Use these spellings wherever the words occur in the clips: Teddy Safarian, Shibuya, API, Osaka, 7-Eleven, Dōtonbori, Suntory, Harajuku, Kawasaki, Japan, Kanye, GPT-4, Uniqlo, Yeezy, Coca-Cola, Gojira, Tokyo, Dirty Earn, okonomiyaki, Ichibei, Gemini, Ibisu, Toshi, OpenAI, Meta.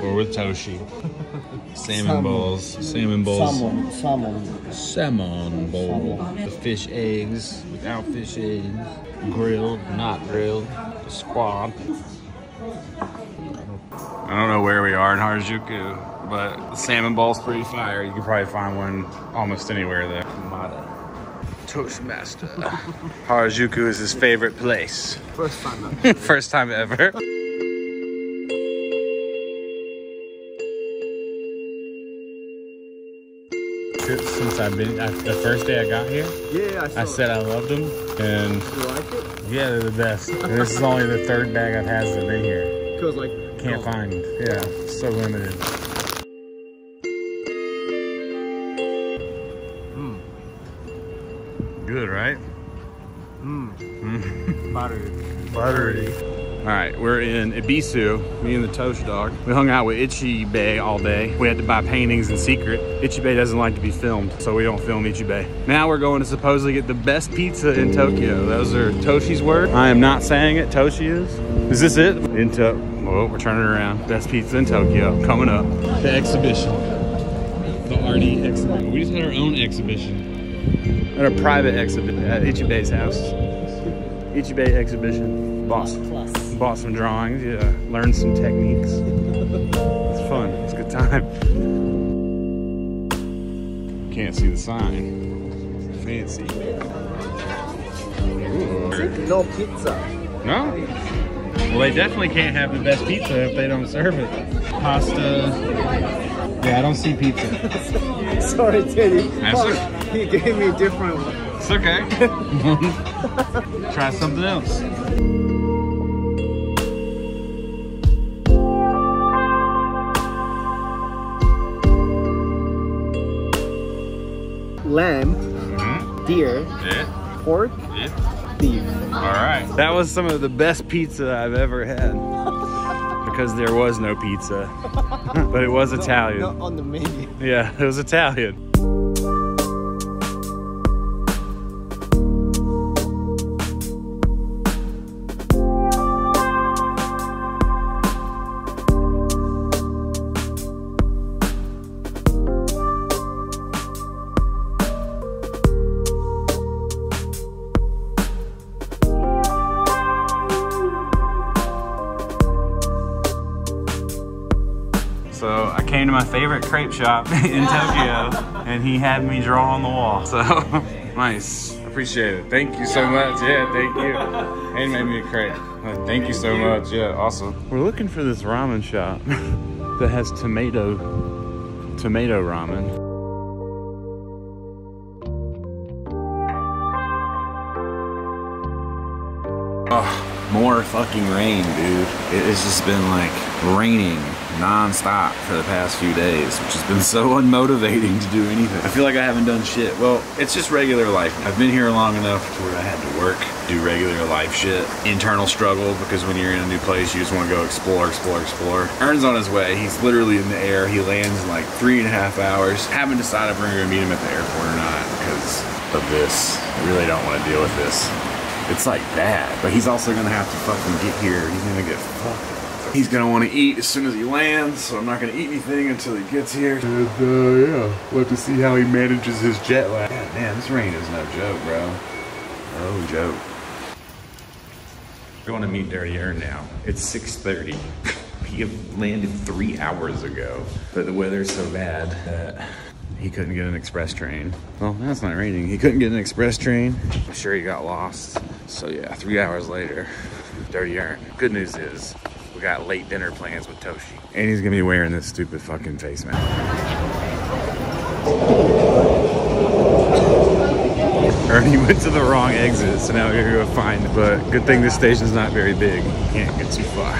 We're with Toshi. Salmon bowls. Salmon bowls. Salmon bowl. The fish eggs, without fish eggs. Grilled, not grilled. The squab. I don't know where we are in Harajuku, but the salmon ball's pretty fire. You can probably find one almost anywhere there. Toastmaster. Harajuku is his favorite place. First time ever. First time ever. Since I've been, the first day I got here, I said I loved them. And you like it? Yeah, they're the best. And this is only the third bag I've had since I've been here. Cause like can't find. Yeah, so limited. Good, right? Buttery. Buttery. All right, we're in Ibisu, me and the Toshi dog. We hung out with Ichibei all day. We had to buy paintings in secret. Ichibei doesn't like to be filmed, so we don't film Ichibei. Now we're going to supposedly get the best pizza in Tokyo. Those are Toshi's words. I am not saying it, Toshi is. Is this it? In oh, we're turning around. Best pizza in Tokyo, coming up. The exhibition, the RD exhibition. We just had our own exhibition. At a private exhibit at Ichibei's house. Ichibei exhibition. Bought some drawings, yeah. Learned some techniques. It's fun, it's a good time. Can't see the sign. Fancy. Ooh. No pizza. No? Well, they definitely can't have the best pizza if they don't serve it. Pasta. Yeah, I don't see pizza. Sorry, Teddy. He gave me a different one. It's okay. Try something else. Lamb, deer, pork, beef. All right. That was some of the best pizza I've ever had. Because there was no pizza, but it was Italian. Not on the menu. Yeah, it was Italian. So I came to my favorite crepe shop in Tokyo and he had me draw on the wall. So nice, appreciate it. Thank you so much, yeah, thank you. And made me a crepe. Thank you so much, yeah, awesome. We're looking for this ramen shop that has tomato ramen. Oh, more fucking rain, dude. It's just been like raining non-stop for the past few days, which has been so unmotivating to do anything. I feel like I haven't done shit. Well, it's just regular life. I've been here long enough to where I had to work, do regular life shit. Internal struggle, because when you're in a new place, you just want to go explore. Earn's on his way. He's literally in the air. He lands in like 3.5 hours. Haven't decided if we're going to meet him at the airport or not because of this. I really don't want to deal with this. It's like bad. But he's also going to have to fucking get here. He's going to get fucked. He's gonna want to eat as soon as he lands, so I'm not gonna eat anything until he gets here. And yeah, we'll have to see how he manages his jet lag. God damn, this rain is no joke, bro. No joke. We're going to meet Dirty Earn now. It's 6:30. He landed 3 hours ago, but the weather's so bad that he couldn't get an express train. Well, now it's not raining. He couldn't get an express train. I'm sure he got lost. So yeah, 3 hours later, Dirty Earn. Good news is, we got late dinner plans with Toshi. And he's gonna be wearing this stupid fucking face mask. Ernie went to the wrong exit, so now we're gonna go find, but good thing this station's not very big. Can't get too far.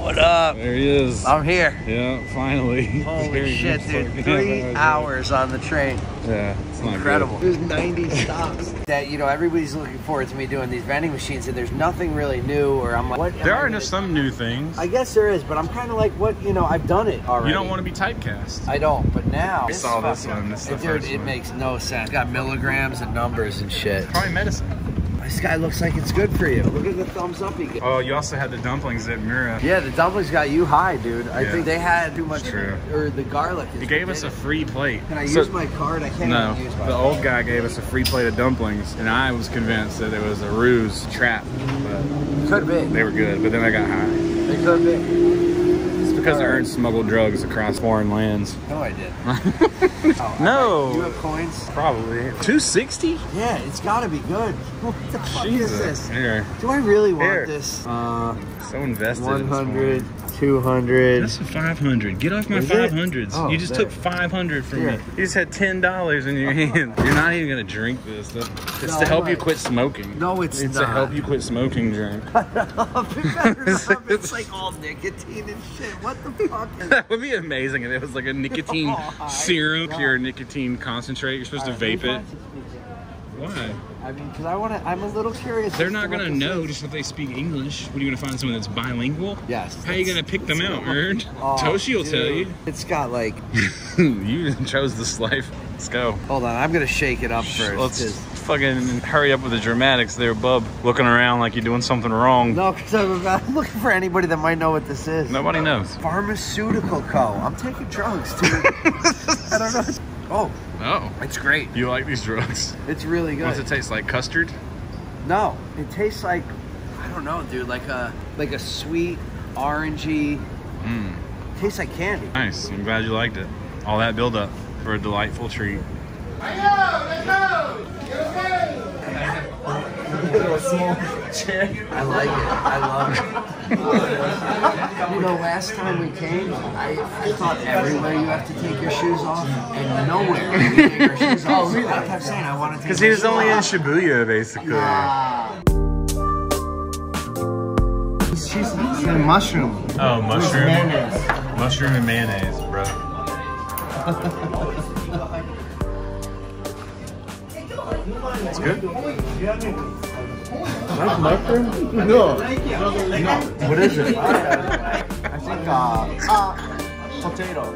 What up? There he is. I'm here. Yeah, finally. Holy shit, dude. 3 hours on the train. Yeah, it's not incredible. Good. There's 90 stops. That, you know, everybody's looking forward to me doing these vending machines, and there's nothing really new, or I'm like, what? There are some new things. I guess there is, but I'm kind of like, what, you know, I've done it already. You don't want to be typecast. I don't, but now. I saw this one. This is the first one. Dude, it makes no sense. It's got milligrams and numbers and shit. It's probably medicine. This guy looks like it's good for you. Look at the thumbs up he gets. Oh, you also had the dumplings at Mura. Yeah, the dumplings got you high, dude. I think they had too much, or the garlic. He gave us a free plate. Can I use my card? I can't even use my card. The old guy gave us a free plate of dumplings, and I was convinced that it was a ruse, trap. But could be. They were good, but then I got high. They could be. Because I earned smuggled drugs across foreign lands. No, I did. Oh, no. You have coins? Probably. 260? Yeah, it's gotta be good. What the fuck is this? Here. Do I really want this? So invested. 100, 200. That's a 500. Get off my 500s. Oh, you just took 500 from me. You just had $10 in your hand. You're not even gonna drink this. It's to help you quit smoking. No, it's not. It's to help you quit smoking drink. It's like all nicotine and shit. What the fuck is that? Would be amazing if it was like a nicotine serum, pure nicotine concentrate. You're supposed to vape it. Why? I mean, because I want to, I'm a little curious. They're not going to know just if they speak English. What, are you going to find someone that's bilingual? Yes. How are you going to pick them out, Ern? Oh, Toshi will tell you. It's got like... You chose this life. Let's go. Hold on, I'm going to shake it up first. Let's fucking hurry up with the dramatics there, bub. Looking around like you're doing something wrong. No, because I'm looking for anybody that might know what this is. Nobody knows. Pharmaceutical Co. I'm taking drugs, dude. I don't know. Oh. Oh. It's great. You like these drugs? It's really good. What's it taste like? Custard? No. It tastes like, I don't know, dude, like a sweet, orangey. Mm. It tastes like candy. Nice. I'm glad you liked it. All that build up for a delightful treat. I like it. I love it. You know, last time we came, I thought everywhere you have to take your shoes off, and nowhere you take your shoes off. So I kept saying I want to take. Because he was only in Shibuya, basically. Yeah. She's eating mushroom. Oh, mushroom. Mayonnaise. Mushroom and mayonnaise, bro. It's good. Not mushroom? No. No. What is it? I think potato.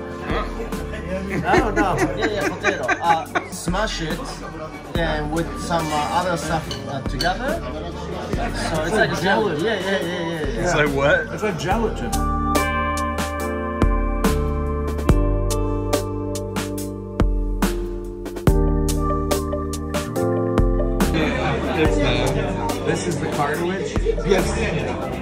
I don't know. Yeah, potato. Smash it and with some other stuff together. So it's like gelatin. Yeah. It's like what? It's like gelatin. This is the cartilage? Yes.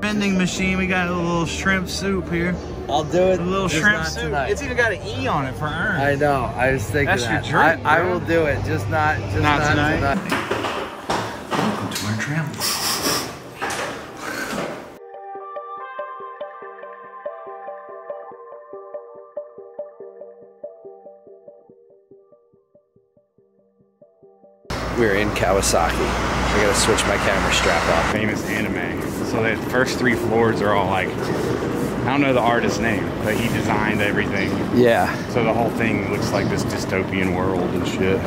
Vending machine. We got a little shrimp soup here. I'll do it. A little shrimp soup. Tonight. It's even got an E on it for Earn. I know. I was thinking that's that. That's your drink. I will do it. Just not. Just not tonight. Welcome to our tram. We're in Kawasaki. I gotta switch my camera strap off. Famous anime. So the first three floors are all like, I don't know the artist's name, but he designed everything. Yeah. So the whole thing looks like this dystopian world and shit.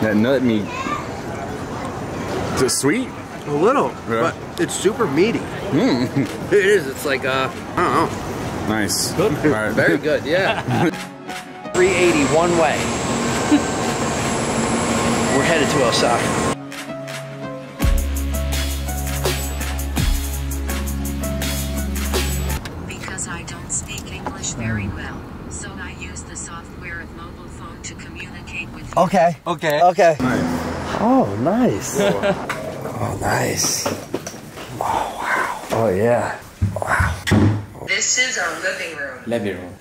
That nut meat. Is it sweet? A little, but it's super meaty. Mm. It is. It's like, I don't know. Nice. Good. All right. Very good, yeah. 380 one way. We're headed to Osaka. software of mobile phone to communicate with. Okay. Okay. Okay. Oh, nice. Oh, nice. Oh, wow. Oh, yeah. Wow. This is our living room. Living room.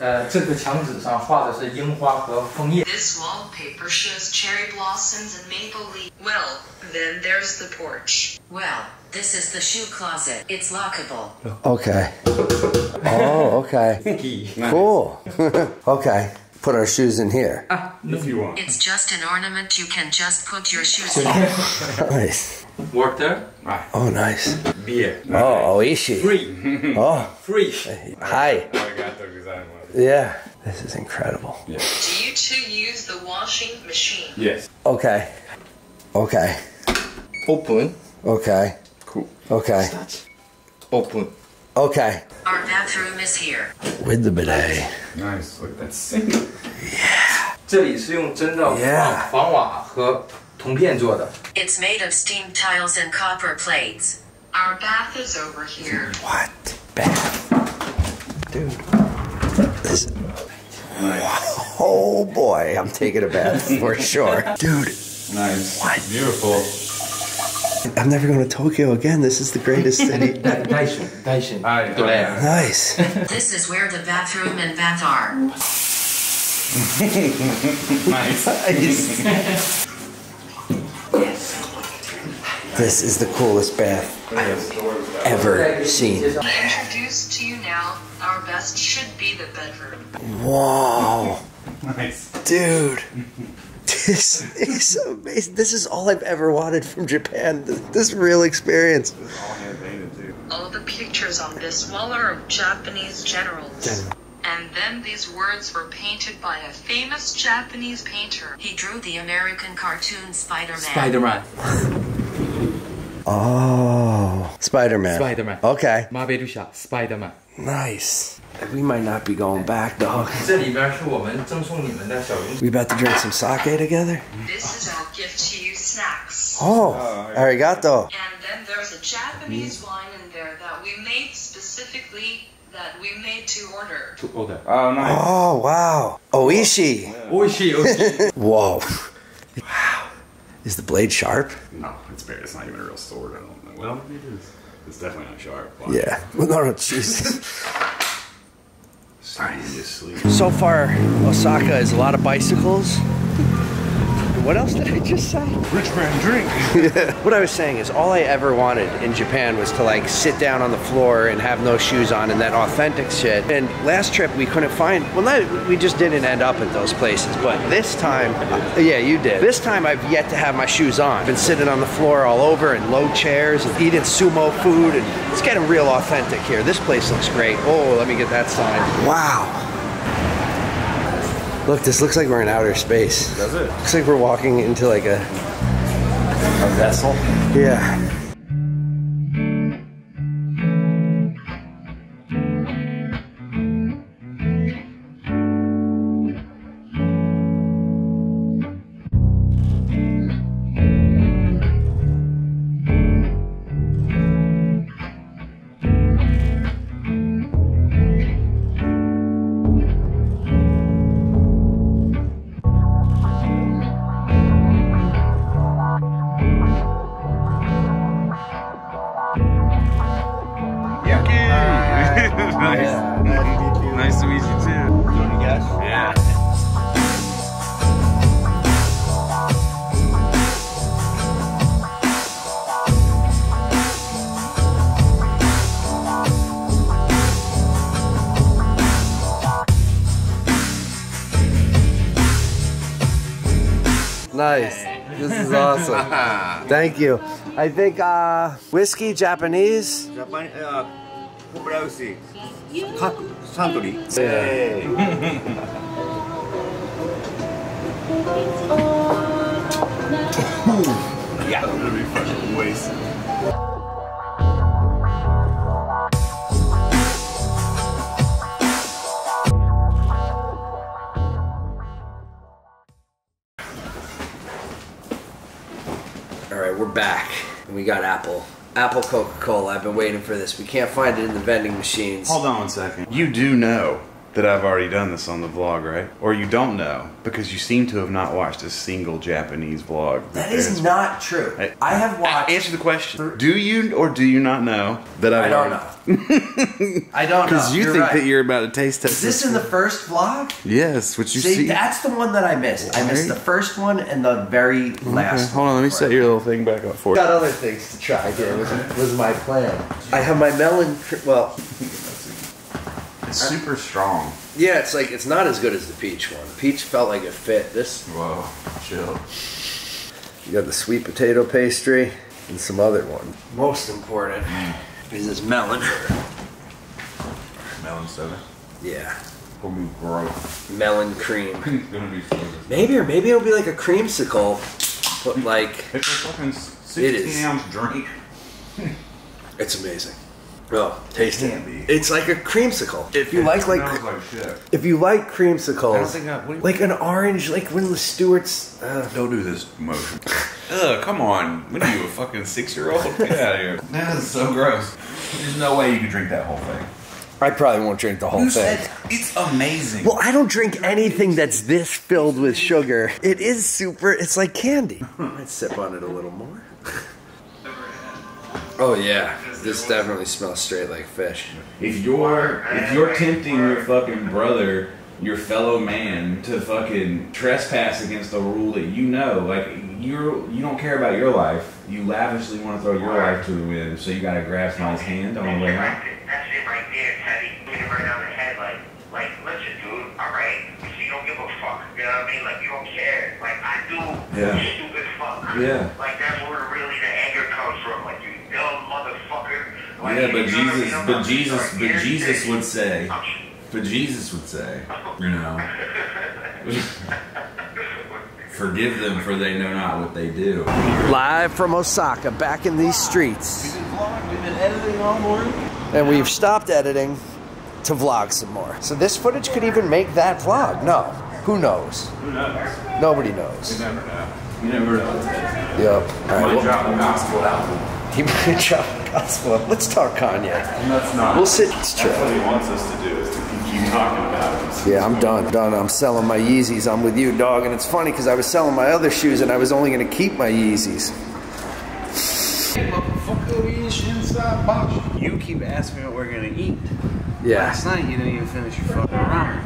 This wallpaper shows cherry blossoms and maple leaves. Well, then there's the porch. Well, this is the shoe closet. It's lockable. Okay. Oh, okay. Cool. Okay. Put our shoes in here. If you want. It's just an ornament. You can just put your shoes in. Nice. Water? Right. Oh, nice. Beer. Okay. Oh, oishi. Free. Oh. Free. Hi. Yeah. This is incredible. Yeah. Do you two use the washing machine? Yes. Okay. Okay. Open. Okay. Cool. Okay. Open. Okay. Our bathroom is here. With the bidet. Nice. Look at that sink. Yeah. It's made of steam tiles and copper plates. Our bath is over here. What? Bath? Dude. This... Nice. Oh boy, I'm taking a bath for sure. Dude. Nice. What? Beautiful. I'm never going to Tokyo again. This is the greatest city. Nice. This is where the bathroom and bath are. Nice. Nice. This is the coolest bath I've ever seen. Introduced to you now, our best should be the bedroom. Wow. Nice. Dude. This is amazing. This is all I've ever wanted from Japan. This real experience. This is all handmade too. All the pictures on this wall are of Japanese generals. And then these words were painted by a famous Japanese painter. He drew the American cartoon Spider-Man. Spider-Man. Oh. Spider-Man. Spider-Man. Okay. Mabelusha. Spider-Man. Nice. We might not be going back, dog. We about to drink some sake together? This is our gift to you, snacks. Oh, arigato. And then there's a Japanese wine in there that we made specifically, that we made to order. To order. Oh, nice. Oh, wow. Oishi. Yeah. Oishi, oishi. Whoa. Wow. Is the blade sharp? No, it's not even a real sword, I don't know. Well, it is. It's definitely not sharp. Wow. Yeah. Well, no, Jesus. So far, Osaka is a lot of bicycles. What else did I just say? Rich man drink. Yeah. What I was saying is all I ever wanted in Japan was to like sit down on the floor and have no shoes on and that authentic shit. And last trip we couldn't find, well not, we just didn't end up at those places. But this time, yeah you did. This time I've yet to have my shoes on. I've been sitting on the floor all over in low chairs and eating sumo food and it's getting real authentic here. This place looks great. Oh, let me get that sign. Wow. Look, this looks like we're in outer space. Does it? Looks like we're walking into like a vessel. Yeah. Nice. This is awesome. Thank you. I think whiskey, Japanese. Japanese, Suntory. Yeah. Yeah. That'll be fucking waste. We're back and we got apple Coca-Cola. I've been waiting for this. We can't find it in the vending machines. Hold on one second. You do know that I've already done this on the vlog, right? Or you don't know, because you seem to have not watched a single Japanese vlog. That is not true. I have watched... Answer the question. Do you or do you not know that I've I don't know. I don't know. Because you think that you're about to taste test. Is this in the first vlog? Yes, which you see. See, that's the one that I missed. Right? I missed the first one and the very last one. Hold on, let me set your little thing back up for you. Got other things to try here was my plan. I have my melon... Well... It's super strong. Yeah, it's like, it's not as good as the peach one. Peach felt like it fit. This... Whoa, chill. You got the sweet potato pastry and some other one. Most important is this melon. Melon soda? Yeah. It'll be gross. Melon cream. It's gonna be frozen. Maybe, or maybe it'll be like a creamsicle, but like... It's a fucking 16-ounce drink. It's amazing. Oh, taste it. It's like a creamsicle. If you like shit. If you like creamsicles, like an orange, like when the Stewart's. Don't do this motion. Ugh, come on. What are you, a fucking 6-year-old? Get out of here. That is so gross. There's no way you can drink that whole thing. I probably won't drink the whole thing. It's amazing. Well, I don't drink anything that's this filled with sugar. It is super. It's like candy. I'd sip on it a little more. Oh yeah, this definitely smells straight like fish. If you're tempting your fucking brother, your fellow man, to fucking trespass against a rule that you know, like you don't care about your life, you lavishly want to throw your life to the wind, so you gotta grab somebody's hand on the way out. That shit right there is heavy. Get it right on the head, like listen, dude, all right, so you don't give a fuck. You know what I mean? Like you don't care. Like I do. Yeah. You stupid fuck. Yeah. Like that's where really the anger comes from. Like you. Yeah, but Jesus would say, you know, forgive them for they know not what they do. Live from Osaka, back in these streets. We've been vlogging, we've been editing all morning. And we've stopped editing to vlog some more. So this footage could even make that vlog. No, who knows? Who knows? Nobody knows. You never know. You never know. Yep. I'm going to drop a gospel album. He might drop the gospel. Let's talk Kanye. And that's not. We'll sit. That's what he wants us to do, is to keep talking about him. So yeah, I'm done. Done. I'm selling my Yeezys. I'm with you, dog. And it's funny because I was selling my other shoes and I was only going to keep my Yeezys. Hey, motherfucker, you keep asking me what we're going to eat. Yeah. Last night you didn't even finish your fucking ramen.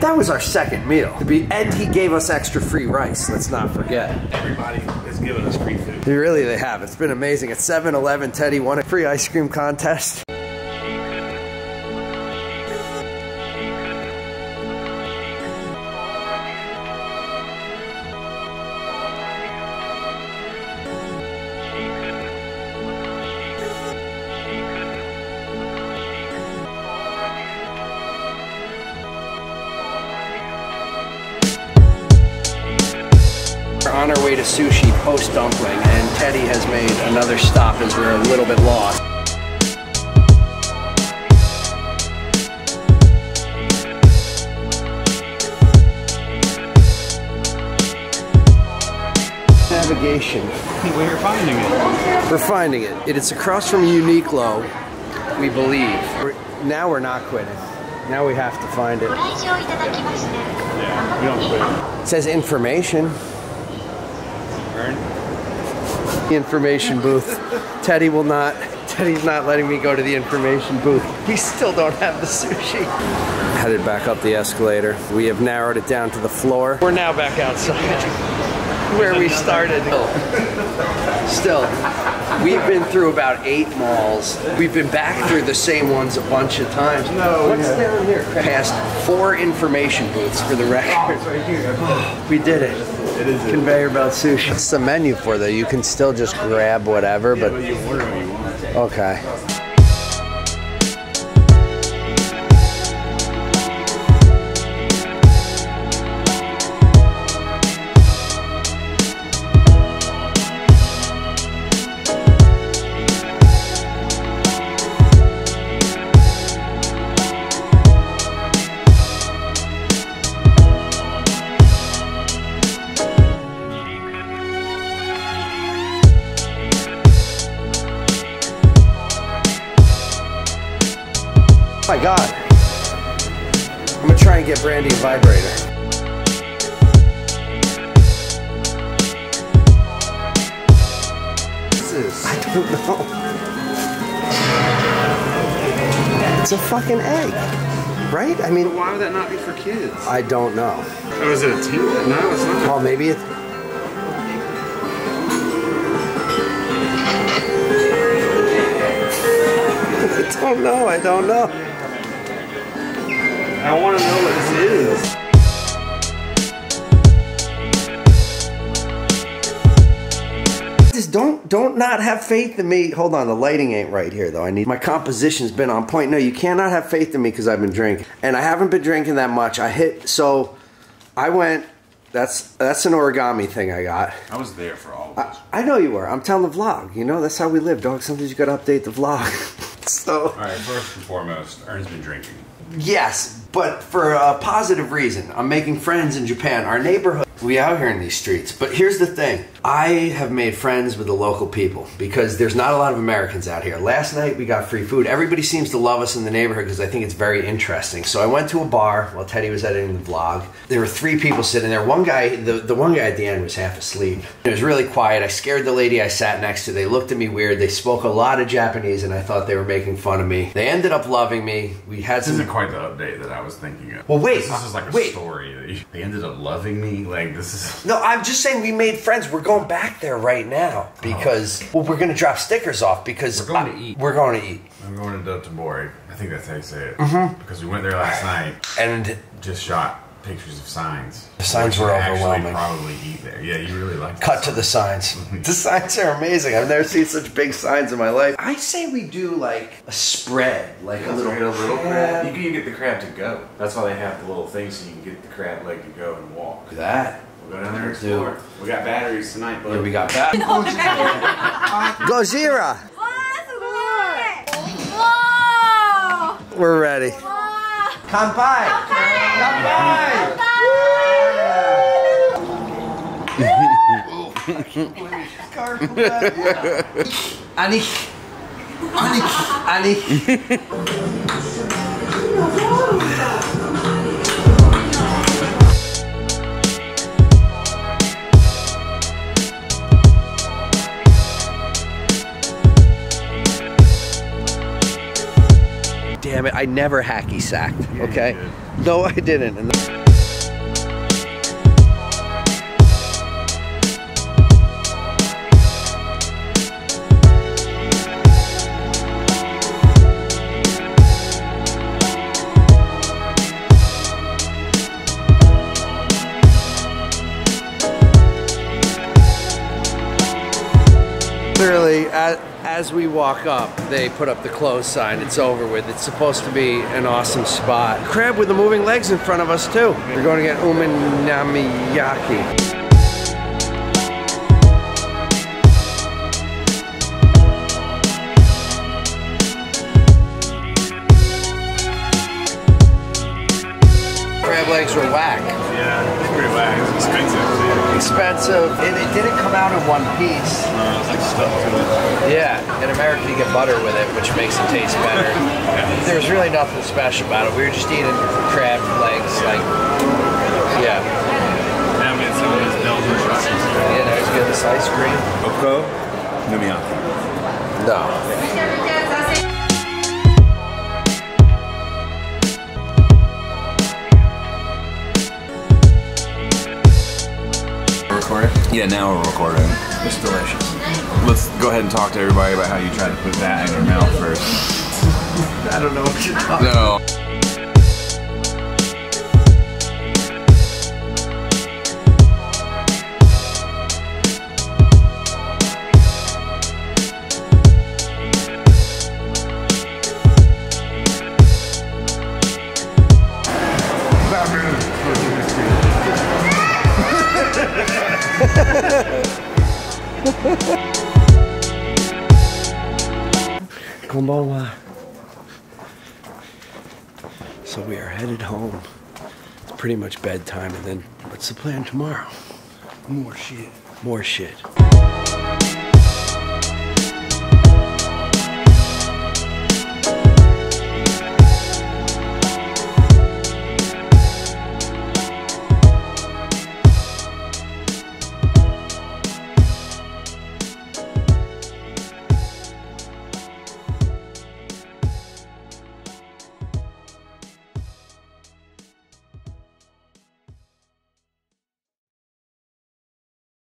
That was our second meal. And he gave us extra free rice, let's not forget. Everybody has given us free food. Really, they have. It's been amazing. At 7-Eleven, Teddy won a free ice cream contest. On our way to sushi post dumpling, and Teddy has made another stop as we're a little bit lost. Navigation. We're finding it. We're finding it. It is across from Uniqlo, we believe. Now we're not quitting. Now we have to find it. Yeah, we don't quit. It says information. Information booth. Teddy will not. Teddy's not letting me go to the information booth. We still don't have the sushi. Headed back up the escalator. We have narrowed it down to the floor. We're now back outside where we started. Still, we've been through about 8 malls. We've been back through the same ones a bunch of times. No, what's down here? Past 4 information booths for the record. It's right here. We did it. It is conveyor belt sushi. What's the menu for though? You can still just grab whatever, yeah, but you order what you want. Okay. get Brandy a vibrator. This is, I don't know. It's a fucking egg, right? I mean, but why would that not be for kids? I don't know. Oh, is it a teen? No, it's not. Well, maybe it's. I don't know, I don't know. I want to know what this is. Just don't not have faith in me. Hold on, the lighting ain't right here though. I need, my composition's been on point. No, you cannot have faith in me because I've been drinking. And I haven't been drinking that much. That's an origami thing I got. I was there for all of this. I know you were. I'm telling the vlog. You know, that's how we live, dog. Sometimes you gotta update the vlog. So. All right, first and foremost, Earn's been drinking. Yes, but for a positive reason. I'm making friends in Japan. Our neighborhood, we out here in these streets. But here's the thing. I have made friends with the local people because there's not a lot of Americans out here. Last night, we got free food. Everybody seems to love us in the neighborhood because I think it's very interesting. So I went to a bar while Teddy was editing the vlog. There were three people sitting there. One guy, the one guy at the end was half asleep. It was really quiet. I scared the lady I sat next to. They looked at me weird. They spoke a lot of Japanese, and I thought they were making fun of me. They ended up loving me. We had some... This isn't quite the update that I was thinking of. Well, wait. This is like a story. That you... They ended up loving me? Like, this is... No, I'm just saying we made friends. We're going back there right now because well, we're going to drop stickers off because we're going to eat. We're going to eat. I'm going to Dōtonbori. I think that's how you say it. Mm-hmm. Because we went there last night and just shot pictures of signs. The signs were overwhelming. Probably eat there. Yeah, you really like. Cut to the signs. The signs are amazing. I've never seen such big signs in my life. I say we do like a spread, like a little crab. You can even get the crab to go. That's why they have the little thing so you can get the crab leg to go and walk. That. Go down there and explore. We got batteries tonight, buddy. Yeah, we got batteries. Gojira! We're ready. Kanpai! Kanpai! Aniki! Aniki! Aniki! Damn it, I never hacky sacked, okay? Yeah, no, I didn't. And literally, as we walk up, they put up the close sign. It's over with. It's supposed to be an awesome spot. Crab with the moving legs in front of us too. We're going to get okonomiyaki. Crab legs were whack. Yeah, it's pretty whack. It's expensive. Expensive. It didn't come out in one piece. No, it was like stuffed in it. Yeah, in America you get butter with it, which makes it taste better. Yeah. There was really nothing special about it. We were just eating crab legs, like, yeah. Yeah, I mean, some of those Belgian sausages. Yeah, there's good. This ice cream. Okonomiyaki. No. Yeah, now we're recording. It's delicious. Let's go ahead and talk to everybody about how you tried to put that in your mouth first. I don't know what you're talking about. No. Konbanwa. So we are headed home. It's pretty much bedtime, and then what's the plan tomorrow? More shit. More shit.